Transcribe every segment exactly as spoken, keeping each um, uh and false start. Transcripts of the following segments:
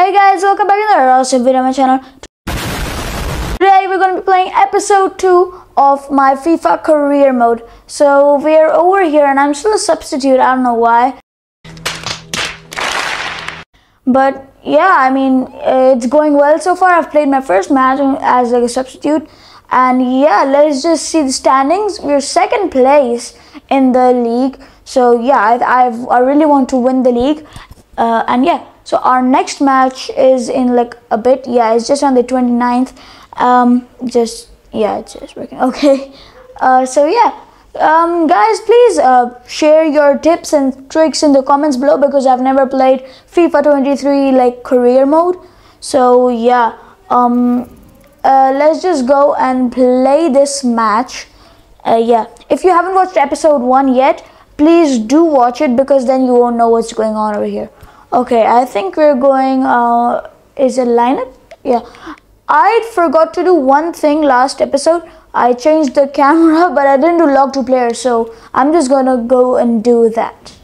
Hey guys, welcome back to another video on my channel. Today we're going to be playing episode two of my FIFA career mode. So we're over here and I'm still a substitute, I don't know why. But yeah, I mean, it's going well so far. I've played my first match as like a substitute. And yeah, let's just see the standings. We're second place in the league. So yeah, I, I've, I really want to win the league. Uh, and yeah, so our next match is in like a bit. Yeah, it's just on the twenty-ninth. Um, just, yeah, it's just working. Okay. Uh, so yeah. Um, guys, please uh, share your tips and tricks in the comments below because I've never played FIFA twenty-three like career mode. So yeah. Um... Uh, let's just go and play this match. Uh, yeah, if you haven't watched episode one yet, please do watch it because then you won't know what's going on over here. Okay, I think we're going, uh, is it lineup? Yeah, I forgot to do one thing last episode. I changed the camera, but I didn't do lock to player, so I'm just gonna go and do that.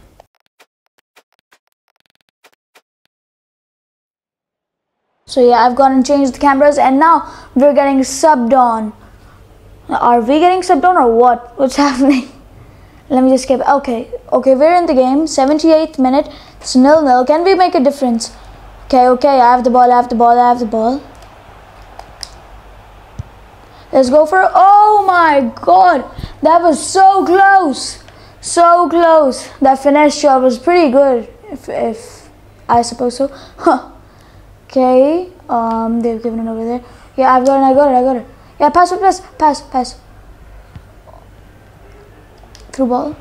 So yeah, I've gone and changed the cameras and now we're getting subbed on. Are we getting subbed on or what? What's happening? Let me just skip. Okay, okay, we're in the game. seventy-eighth minute. It's nil nil. Can we make a difference? Okay, okay, I have the ball, I have the ball, I have the ball. Let's go for it. Oh my god! That was so close! So close. That finesse shot was pretty good. If, if I suppose so. Huh. Okay, um, they've given it over there. Yeah, I've got it, I got it, I got it. Yeah, pass, pass, pass, pass. Through ball.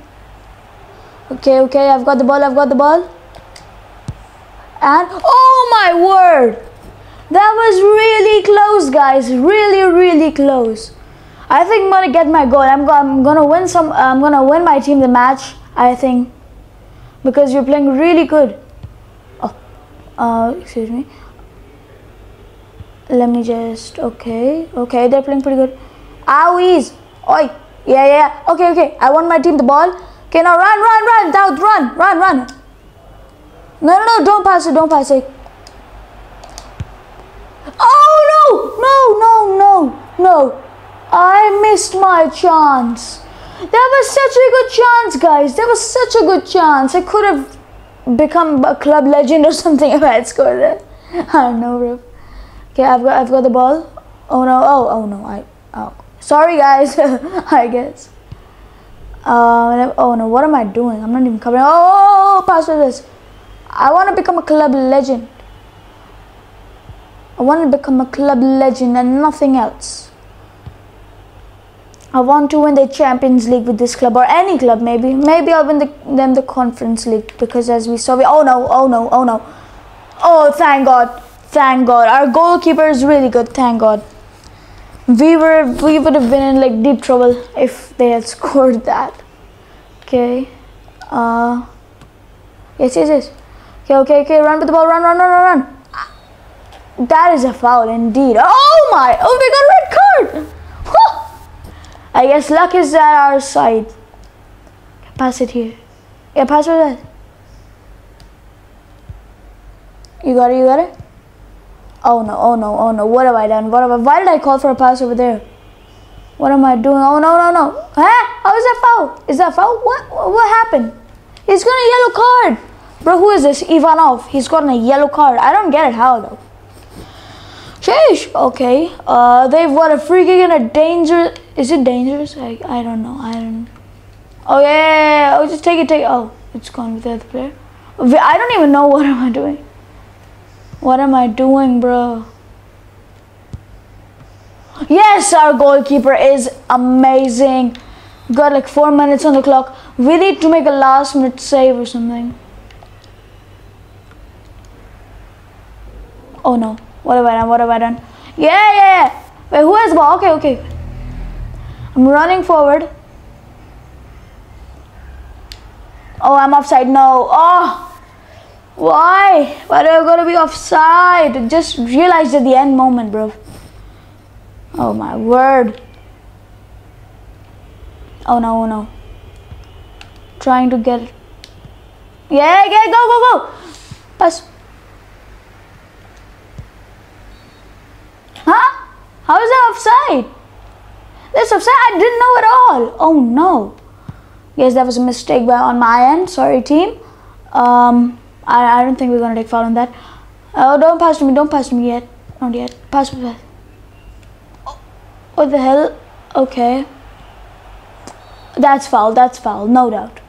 Okay, okay, I've got the ball, I've got the ball. And, oh my word! That was really close, guys. Really, really close. I think I'm gonna get my goal. I'm, I'm gonna win some, I'm gonna win my team the match, I think. Because you're playing really good. Oh, uh, excuse me. Let me just, okay, okay, they're playing pretty good. Owies! Oi! Yeah, yeah, okay, okay, I want my team the ball. Okay, now run, run, run, Daud, run, run, run. No, no, no, don't pass it, don't pass it. Oh, no, no, no, no, no. I missed my chance. That was such a good chance, guys. That was such a good chance. I could have become a club legend or something if I had scored it. I don't know, bro. Okay, I've got, I've got the ball. Oh no, oh, oh no, I, oh, sorry guys, I guess. Uh, oh no, what am I doing? I'm not even covering. Oh, pass with this. I want to become a club legend. I want to become a club legend and nothing else. I want to win the Champions League with this club or any club maybe. Maybe I'll win the, them the Conference League because as we saw, we, oh no, oh no, oh no. Oh, thank God. Thank God, our goalkeeper is really good. Thank God, we were we would have been in like deep trouble if they had scored that. Okay, uh, yes, yes, yes. Okay, okay, okay. Run with the ball. Run, run, run, run, run. That is a foul indeed. Oh my! Oh, we got a red card. Whew. I guess luck is at our side. Pass it here. Yeah, pass it there. You got it. You got it. Oh no, oh no, oh no, what have I done? What have I, why did I call for a pass over there? What am I doing? Oh no, no, no. Huh? How is that foul? Is that foul? What What happened? He's got a yellow card. Bro, who is this? Ivanov. He's gotten a yellow card. I don't get it. How though? Sheesh. Okay. Uh, they've got a free kick and a dangerous... Is it dangerous? I, I don't know. I don't... Oh yeah, yeah, yeah. Oh, just take it, take it. Oh, it's gone with the other player. I don't even know what am I doing. What am I doing, bro? Yes, our goalkeeper is amazing. Got like four minutes on the clock. We need to make a last minute save or something. Oh no. What have I done? What have I done? Yeah, yeah, yeah. Wait, who has the ball? Okay, okay. I'm running forward. Oh, I'm offside. No. Oh. Why? Why do I gotta be offside? Just realized at the end moment, bro. Oh my word. Oh no, oh no. Trying to get it. Yeah, yeah, go, go, go. Pass. offside. That's offside. I didn't know at all. Oh no. Guys, that was a mistake by on my end. Sorry, team. Um, I, I don't think we're gonna take foul on that. Oh, don't pass to me. Don't pass to me yet. Not yet. Pass me. Pass. Oh, what the hell? Okay. That's foul. That's foul. No doubt.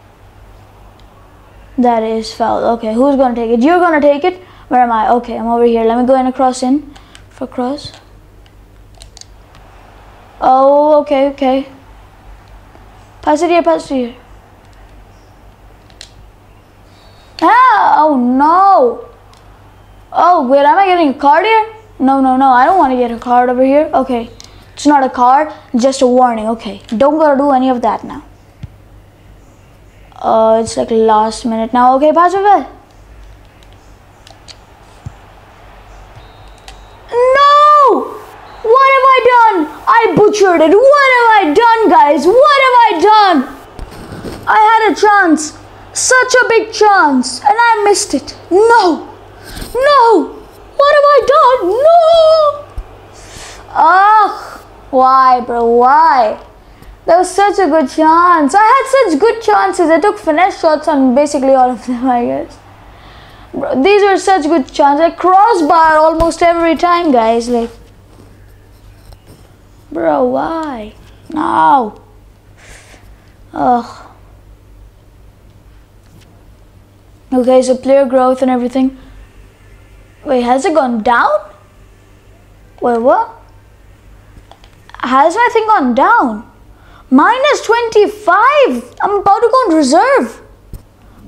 That is foul. Okay, who's gonna take it? You're gonna take it. Where am I? Okay, I'm over here. Let me go in a cross in for cross. Oh, okay, okay. Pass it here. Pass it here. Ah! Oh no! Oh wait, am I getting a card here? No, no, no. I don't want to get a card over here. Okay, it's not a card, just a warning. Okay, don't gotta do any of that now. Uh, it's like last minute now. Okay, pass it back. No! What have I done? I butchered it. What have I done, guys? What have I done? I had a chance, such a big chance, and I missed it. No! No! What have I done? No! Ugh! Why, bro? Why? That was such a good chance. I had such good chances. I took finesse shots on basically all of them, I guess. Bro, these were such good chances. I crossbar almost every time, guys. Like, bro, why? No! Ugh. Okay, so player growth and everything. Wait, has it gone down? Wait, what? Has my thing gone down? Minus twenty-five. I'm about to go on reserve.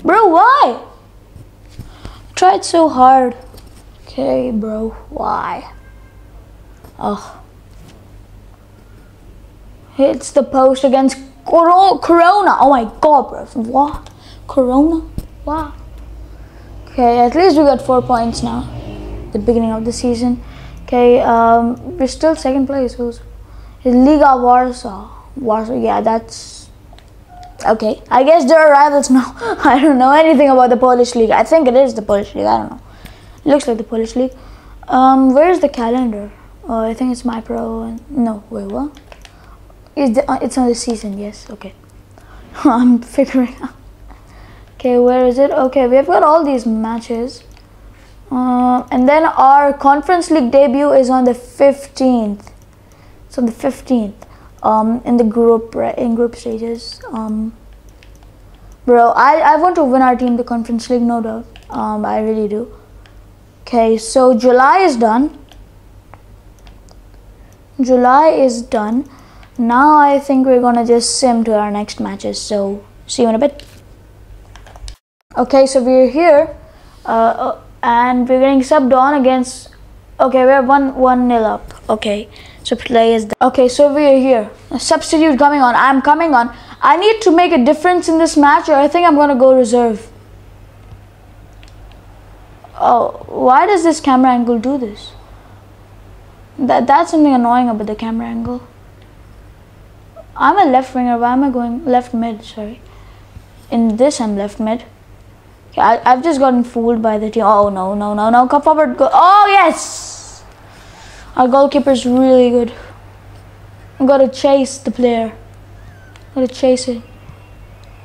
Bro, why? Tried so hard. Okay, bro, why? Ugh. Hits the post against Corona. Oh my God, bro. What? Corona? Wow. Okay, at least we got four points now. The beginning of the season. Okay, um, we're still second place. Who's Liga Warsaw? Warsaw, yeah, that's okay. I guess they're rivals now. I don't know anything about the Polish league. I think it is the Polish league. I don't know. Looks like the Polish league. Um, where's the calendar? Oh, I think it's my pro. And no, wait, what? Is the, uh, it's on the season? Yes. Okay. I'm figuring out. Okay, where is it? Okay, we've got all these matches. Uh, and then our Conference League debut is on the fifteenth. It's on the fifteenth. Um, in the group in group stages. Um, bro, I, I want to win our team the Conference League, no doubt. Um, I really do. Okay, so July is done. July is done. Now I think we're gonna just sim to our next matches. So see you in a bit. Okay, so we're here. Uh, and we're getting subbed on against, okay, we're one one nil up. Okay, so play is done. Okay, so we're here, a substitute coming on. I'm coming on. I need to make a difference in this match or I think I'm gonna go reserve. Oh, why does this camera angle do this? That that's something annoying about the camera angle. I'm a left winger. Why am I going left mid? Sorry, in this I'm left mid. Okay, I, I've just gotten fooled by the team. Oh, no, no, no, no. Come forward. Go. Oh, yes. Our goalkeeper's really good. I've got to chase the player. I've got to chase it.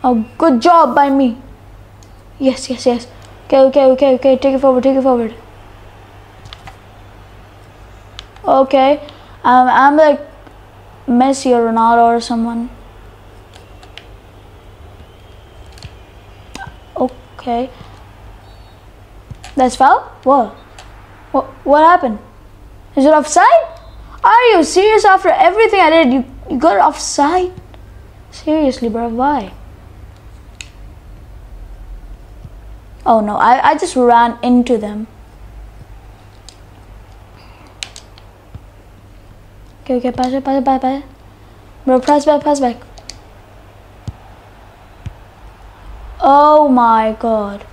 Oh, good job by me. Yes, yes, yes. Okay, okay, okay, okay. Take it forward. Take it forward. Okay. Um, I'm like Messi or Ronaldo or someone. Okay, that's foul. What? What? What happened? Is it offside? Are you serious? After everything I did, you you got offside? Seriously, bro, why? Oh no, I I just ran into them. Okay, okay, pass it, pass it, pass it, pass it. Bro, pass back, pass back. Oh my God.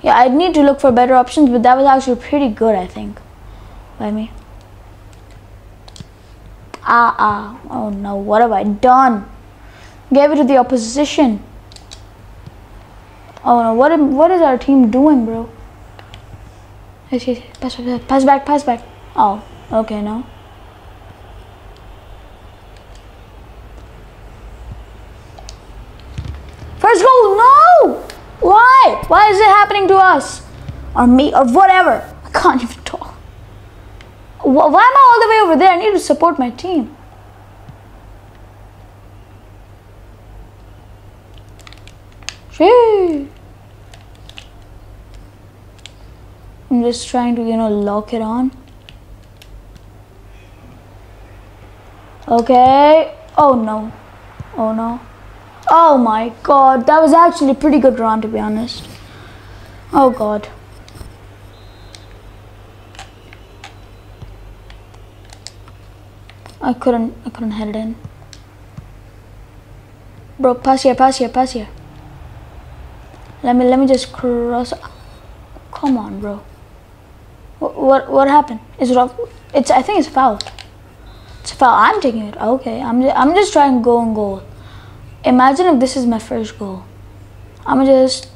Yeah, I'd need to look for better options, but that was actually pretty good, I think, by me. Ah, ah. Oh no, what have I done? Gave it to the opposition. Oh no, what, what is our team doing, bro? Pass back, pass back. Oh, okay, no. Why is it happening to us? Or me, or whatever. I can't even talk. Why am I all the way over there? I need to support my team. Gee. I'm just trying to, you know, lock it on. Okay. Oh no. Oh no. Oh my god. That was actually a pretty good run, to be honest. Oh god. I couldn't, I couldn't head it in. Bro, pass here, pass here, pass here. Let me, let me just cross. Come on, bro. What, what, what happened? Is it off? It's, I think it's foul. It's foul. I'm taking it. Okay. I'm, I'm just trying to go on goal. Imagine if this is my first goal. I'm just,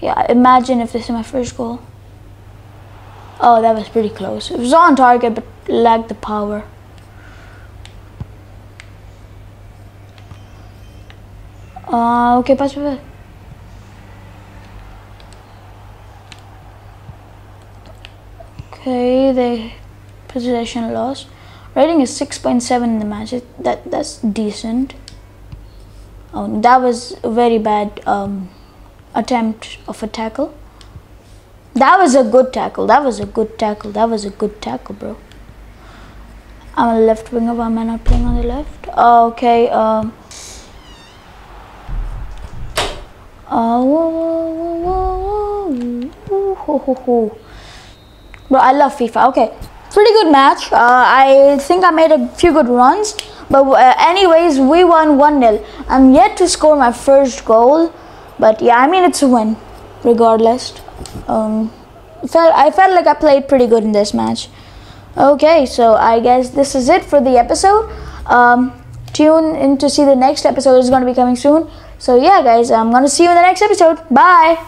yeah. Imagine if this is my first goal. Oh, that was pretty close. It was on target, but lacked the power. Uh, okay, pass, pass, pass. Okay, they possession loss. Rating is six point seven in the match. That that's decent. Oh, that was a very bad um, attempt of a tackle. That was a good tackle. That was a good tackle. That was a good tackle, bro. I'm a left winger. Why am I not playing on the left? Oh, okay. Um. Oh, whoa, whoa, whoa, whoa. Ooh, ho, ho, ho. Bro, I love FIFA. Okay, pretty good match. Uh, I think I made a few good runs, but uh, anyways, we won one nil. I'm yet to score my first goal, but yeah, I mean it's a win, regardless. Um, felt I felt like I played pretty good in this match. Okay, so I guess this is it for the episode. Um, tune in to see the next episode is going to be coming soon. So yeah, guys, I'm going to see you in the next episode. Bye!